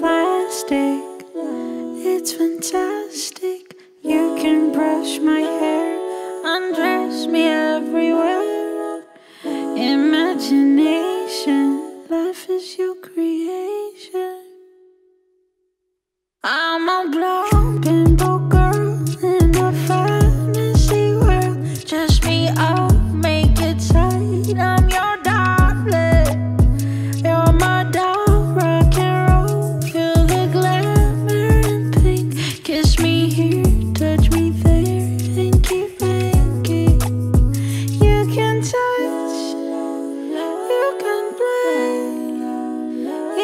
plastic. It's fantastic. You can brush my hair, undress me everywhere. Imagination, life is your creation. I'm a blonde pimple girl in a fantasy world. Just me up, make it tight. I'm your darling, you're my doll. Rock and roll, feel the glamour and pink. Kiss me here, touch me there, pinky pinky. You can touch, you can play,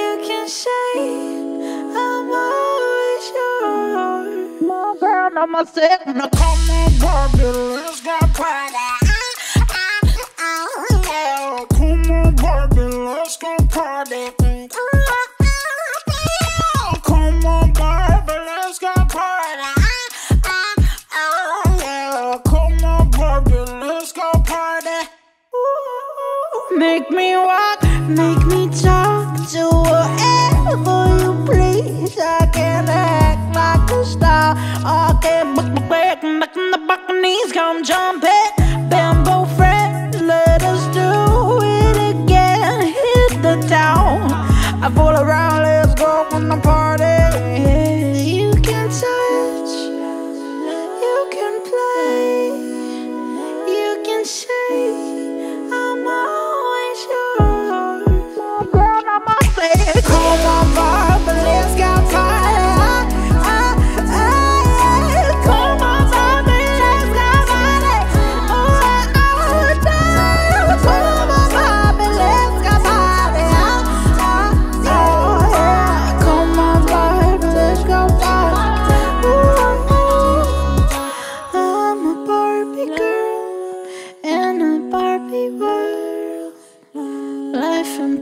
you can say. I'm a set and I call my body, let's go party. Come on, Barbie, let's go party. Come on, Barbie, let's go party. Come on, Barbie, let's go party. Make me walk, make me talk, do whatever you please. I can act like a star. Okay, buck my back, knock on the balconies, come jump it. Bamboo friend, let us do it again. Hit the town, I fool around, let's go on the party. You can touch, you can play, you can say, I'm always yours. Oh girl, I'm a slave. Come on, Barbie, let's go party.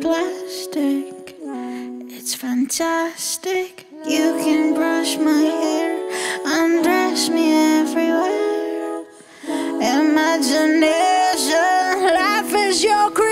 Plastic, it's fantastic. You can brush my hair, undress me everywhere. Imagination, life is your.